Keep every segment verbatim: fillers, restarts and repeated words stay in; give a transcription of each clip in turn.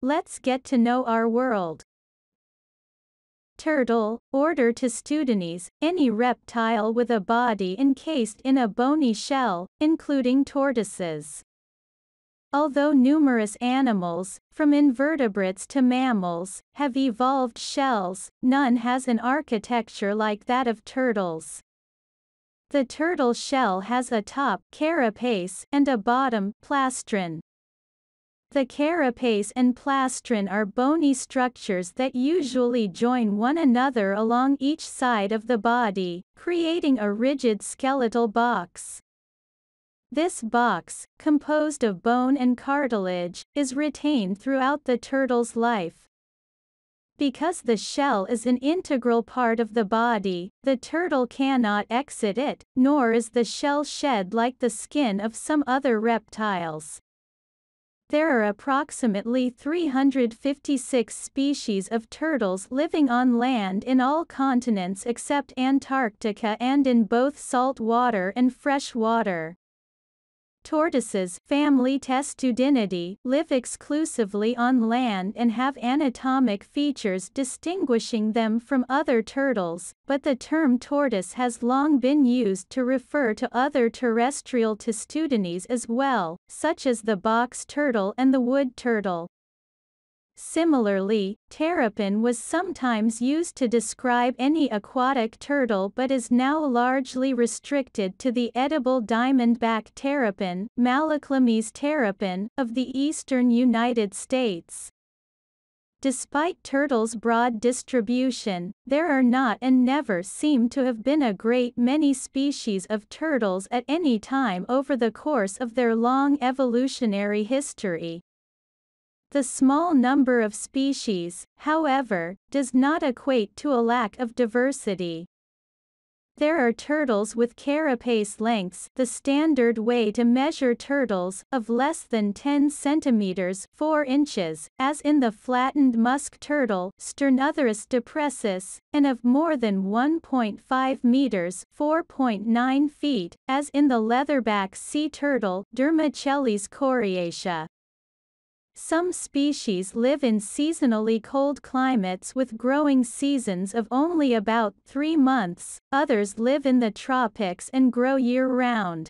Let's get to know our world. Turtle, order Testudines, any reptile with a body encased in a bony shell, including tortoises. Although numerous animals, from invertebrates to mammals, have evolved shells, none has an architecture like that of turtles. The turtle shell has a top carapace and a bottom plastron. The carapace and plastron are bony structures that usually join one another along each side of the body, creating a rigid skeletal box. This box, composed of bone and cartilage, is retained throughout the turtle's life. Because the shell is an integral part of the body, the turtle cannot exit it, nor is the shell shed like the skin of some other reptiles. There are approximately three hundred fifty-six species of turtles living on land in all continents except Antarctica and in both salt water and fresh water. Tortoises, family Testudinidae, live exclusively on land and have anatomic features distinguishing them from other turtles, but the term tortoise has long been used to refer to other terrestrial Testudines as well, such as the box turtle and the wood turtle. Similarly, terrapin was sometimes used to describe any aquatic turtle but is now largely restricted to the edible diamondback terrapin, Malaclemys terrapin, of the eastern United States. Despite turtles' broad distribution, there are not and never seem to have been a great many species of turtles at any time over the course of their long evolutionary history. The small number of species, however, does not equate to a lack of diversity. There are turtles with carapace lengths, the standard way to measure turtles, of less than ten centimeters (four inches), as in the flattened musk turtle, Sternotherus depressus, and of more than one point five meters (four point nine feet), as in the leatherback sea turtle, Dermochelys coriacea. Some species live in seasonally cold climates with growing seasons of only about three months, others live in the tropics and grow year-round.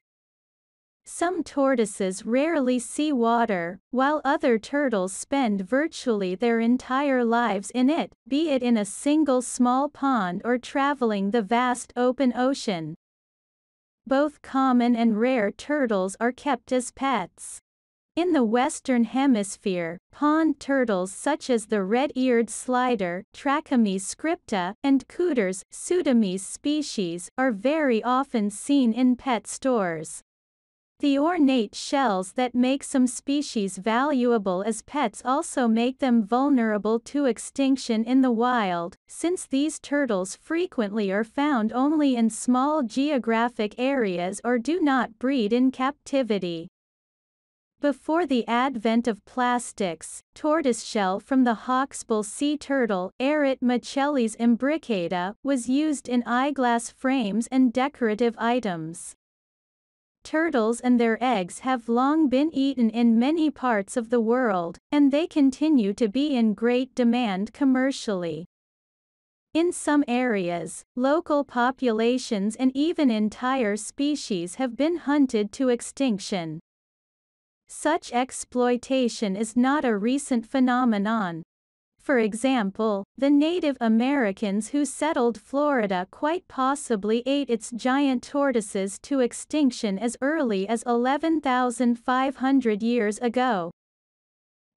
Some tortoises rarely see water, while other turtles spend virtually their entire lives in it, be it in a single small pond or traveling the vast open ocean. Both common and rare turtles are kept as pets. In the Western Hemisphere, pond turtles such as the red-eared slider, Trachemys scripta, and cooters, Pseudemys species, are very often seen in pet stores. The ornate shells that make some species valuable as pets also make them vulnerable to extinction in the wild, since these turtles frequently are found only in small geographic areas or do not breed in captivity. Before the advent of plastics, tortoiseshell from the hawksbill sea turtle, Eretmochelys imbricata, was used in eyeglass frames and decorative items. Turtles and their eggs have long been eaten in many parts of the world, and they continue to be in great demand commercially. In some areas, local populations and even entire species have been hunted to extinction. Such exploitation is not a recent phenomenon. For example, the Native Americans who settled Florida quite possibly ate its giant tortoises to extinction as early as eleven thousand five hundred years ago.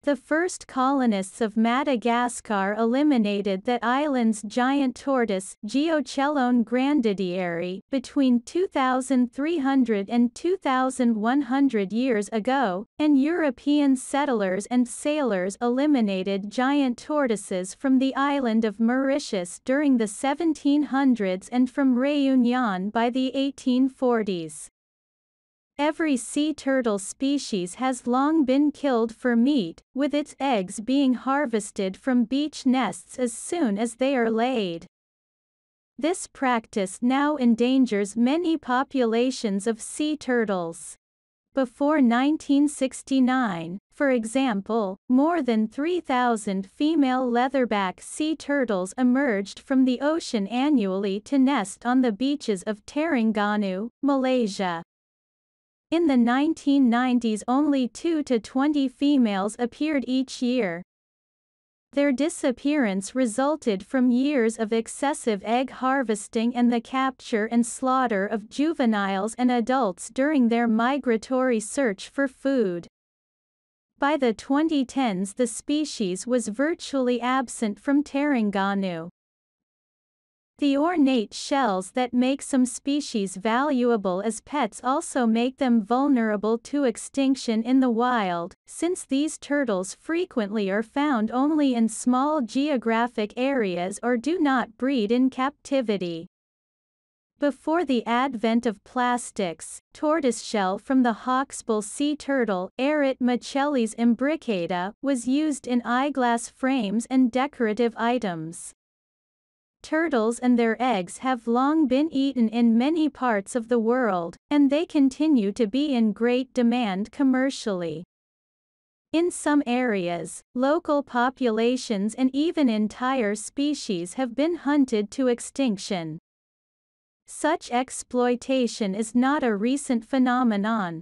The first colonists of Madagascar eliminated that island's giant tortoise, Geochelone Grandidieri, between two thousand three hundred and two thousand one hundred years ago, and European settlers and sailors eliminated giant tortoises from the island of Mauritius during the seventeen hundreds and from Réunion by the eighteen forties. Every sea turtle species has long been killed for meat, with its eggs being harvested from beach nests as soon as they are laid. This practice now endangers many populations of sea turtles. Before nineteen sixty-nine, for example, more than three thousand female leatherback sea turtles emerged from the ocean annually to nest on the beaches of Terengganu, Malaysia. In the nineteen nineties, only two to twenty females appeared each year. Their disappearance resulted from years of excessive egg harvesting and the capture and slaughter of juveniles and adults during their migratory search for food. By the twenty tens, the species was virtually absent from Terengganu. The ornate shells that make some species valuable as pets also make them vulnerable to extinction in the wild, since these turtles frequently are found only in small geographic areas or do not breed in captivity. Before the advent of plastics, tortoiseshell from the hawksbill sea turtle Eretmochelys imbricata was used in eyeglass frames and decorative items. Turtles and their eggs have long been eaten in many parts of the world, and they continue to be in great demand commercially. In some areas, local populations and even entire species have been hunted to extinction. Such exploitation is not a recent phenomenon.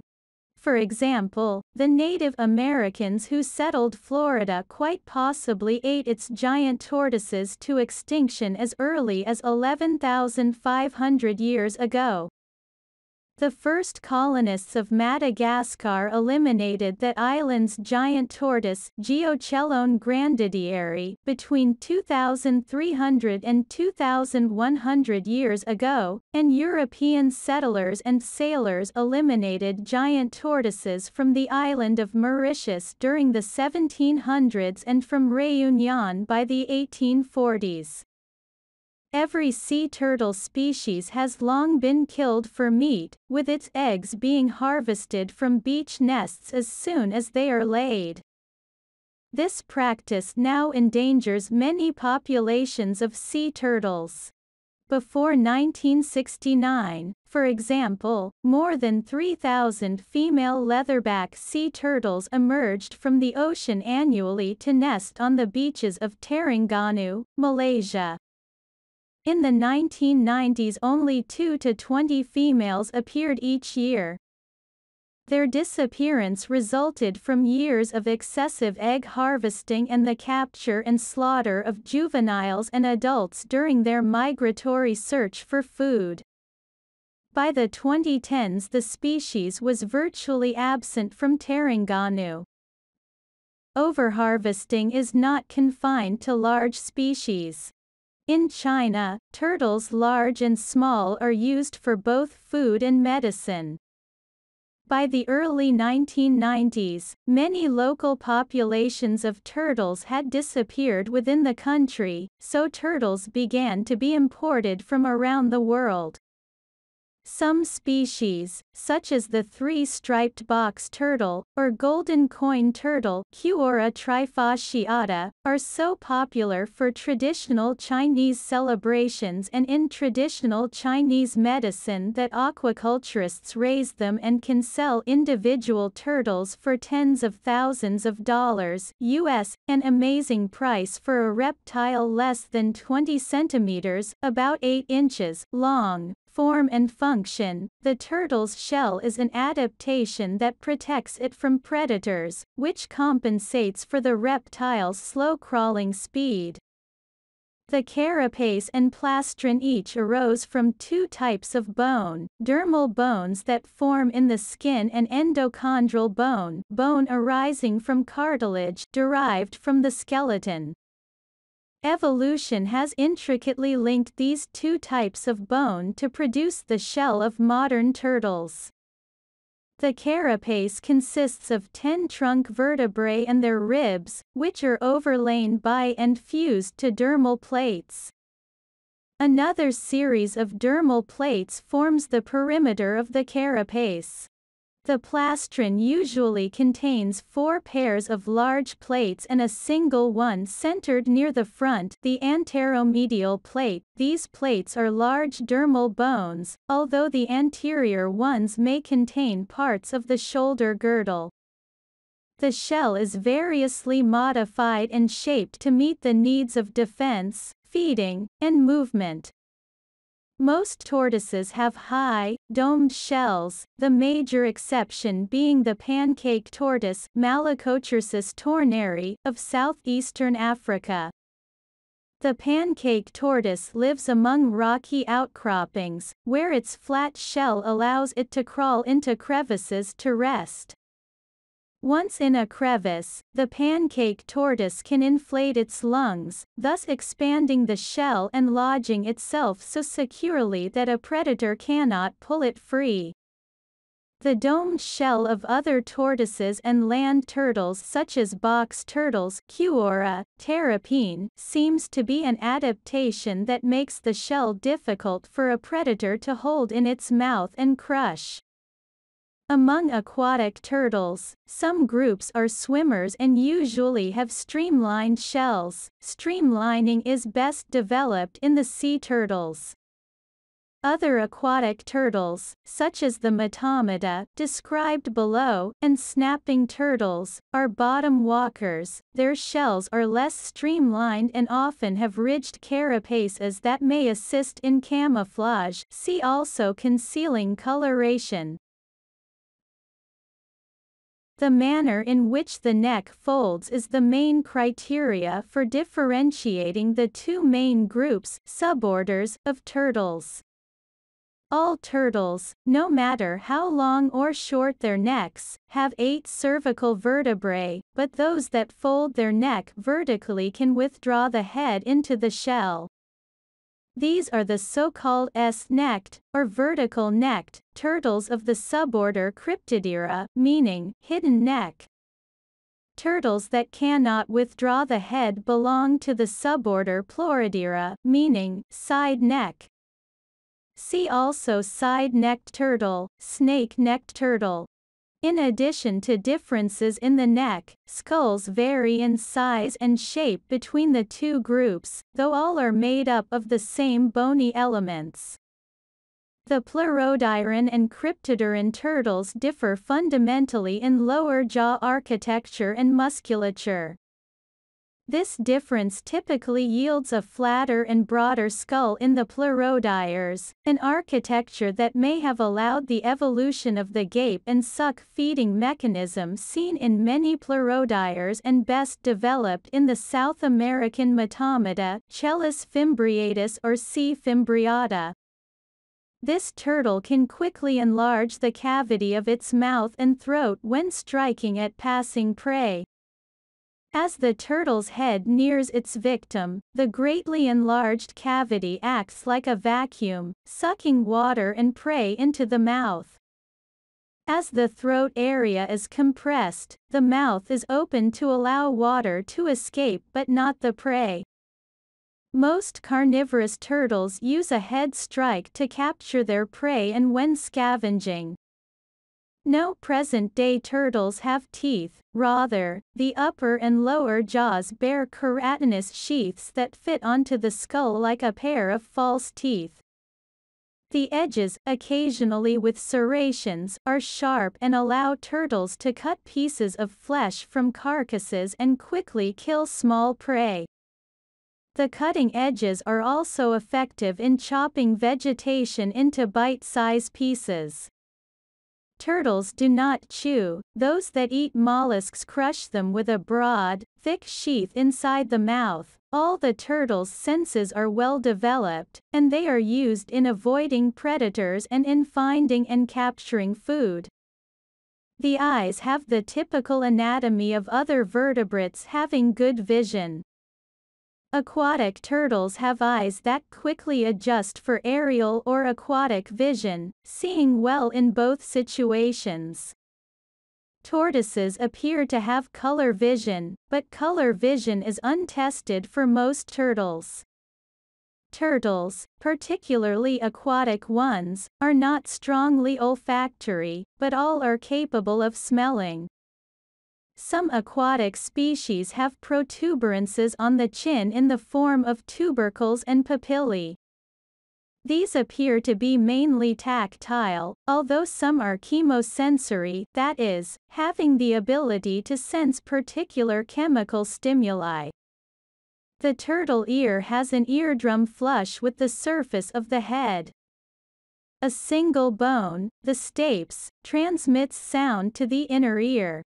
For example, the Native Americans who settled Florida quite possibly ate its giant tortoises to extinction as early as eleven thousand five hundred years ago. The first colonists of Madagascar eliminated that island's giant tortoise Geochelone Grandidieri between two thousand three hundred and two thousand one hundred years ago, and European settlers and sailors eliminated giant tortoises from the island of Mauritius during the seventeen hundreds and from Réunion by the eighteen forties. Every sea turtle species has long been killed for meat, with its eggs being harvested from beach nests as soon as they are laid. This practice now endangers many populations of sea turtles. Before nineteen sixty-nine, for example, more than three thousand female leatherback sea turtles emerged from the ocean annually to nest on the beaches of Terengganu, Malaysia. In the nineteen nineties, only two to twenty females appeared each year. Their disappearance resulted from years of excessive egg harvesting and the capture and slaughter of juveniles and adults during their migratory search for food. By the twenty tens, the species was virtually absent from Terengganu. Overharvesting is not confined to large species. In China, turtles large and small are used for both food and medicine. By the early nineteen nineties, many local populations of turtles had disappeared within the country, so turtles began to be imported from around the world. Some species, such as the three-striped box turtle, or golden coin turtle Cuora trifasciata, are so popular for traditional Chinese celebrations and in traditional Chinese medicine that aquaculturists raise them and can sell individual turtles for tens of thousands of dollars U S, an amazing price for a reptile less than twenty centimeters, about eight inches, long. Form and function: the turtle's shell is an adaptation that protects it from predators, which compensates for the reptile's slow crawling speed. The carapace and plastron each arose from two types of bone: dermal bones that form in the skin and endochondral bone, bone arising from cartilage derived from the skeleton. Evolution has intricately linked these two types of bone to produce the shell of modern turtles. The carapace consists of ten trunk vertebrae and their ribs, which are overlain by and fused to dermal plates. Another series of dermal plates forms the perimeter of the carapace. The plastron usually contains four pairs of large plates and a single one centered near the front, the anteromedial plate. These plates are large dermal bones, although the anterior ones may contain parts of the shoulder girdle. The shell is variously modified and shaped to meet the needs of defense, feeding, and movement. Most tortoises have high, domed shells, the major exception being the pancake tortoise Malacochersus tornieri of southeastern Africa. The pancake tortoise lives among rocky outcroppings, where its flat shell allows it to crawl into crevices to rest. Once in a crevice, the pancake tortoise can inflate its lungs, thus expanding the shell and lodging itself so securely that a predator cannot pull it free. The domed shell of other tortoises and land turtles such as box turtles Cuora trifasciata seems to be an adaptation that makes the shell difficult for a predator to hold in its mouth and crush. Among aquatic turtles, some groups are swimmers and usually have streamlined shells. Streamlining is best developed in the sea turtles. Other aquatic turtles, such as the Matomata, described below, and snapping turtles, are bottom walkers. Their shells are less streamlined and often have ridged carapaces that may assist in camouflage. See also concealing coloration. The manner in which the neck folds is the main criteria for differentiating the two main groups, suborders, of turtles. All turtles, no matter how long or short their necks, have eight cervical vertebrae, but those that fold their neck vertically can withdraw the head into the shell. These are the so-called S-necked, or vertical-necked, turtles of the suborder Cryptodira, meaning hidden neck. Turtles that cannot withdraw the head belong to the suborder Pleurodira, meaning side neck. See also side-necked turtle, snake-necked turtle. In addition to differences in the neck, skulls vary in size and shape between the two groups, though all are made up of the same bony elements. The Pleurodira and Cryptodira turtles differ fundamentally in lower jaw architecture and musculature. This difference typically yields a flatter and broader skull in the Pleurodires, an architecture that may have allowed the evolution of the gape and suck feeding mechanism seen in many Pleurodires and best developed in the South American Matomata, Chelus fimbriatus or C. fimbriata. This turtle can quickly enlarge the cavity of its mouth and throat when striking at passing prey. As the turtle's head nears its victim, the greatly enlarged cavity acts like a vacuum, sucking water and prey into the mouth. As the throat area is compressed, the mouth is open to allow water to escape but not the prey. Most carnivorous turtles use a head strike to capture their prey and when scavenging. No present-day turtles have teeth, rather, the upper and lower jaws bear keratinous sheaths that fit onto the skull like a pair of false teeth. The edges, occasionally with serrations, are sharp and allow turtles to cut pieces of flesh from carcasses and quickly kill small prey. The cutting edges are also effective in chopping vegetation into bite-sized pieces. Turtles do not chew. Those that eat mollusks crush them with a broad, thick sheath inside the mouth. All the turtles' senses are well developed, and they are used in avoiding predators and in finding and capturing food. The eyes have the typical anatomy of other vertebrates having good vision. Aquatic turtles have eyes that quickly adjust for aerial or aquatic vision, seeing well in both situations. Tortoises appear to have color vision, but color vision is untested for most turtles. Turtles, particularly aquatic ones, are not strongly olfactory, but all are capable of smelling. Some aquatic species have protuberances on the chin in the form of tubercles and papillae. These appear to be mainly tactile, although some are chemosensory, that is, having the ability to sense particular chemical stimuli. The turtle ear has an eardrum flush with the surface of the head. A single bone, the stapes, transmits sound to the inner ear.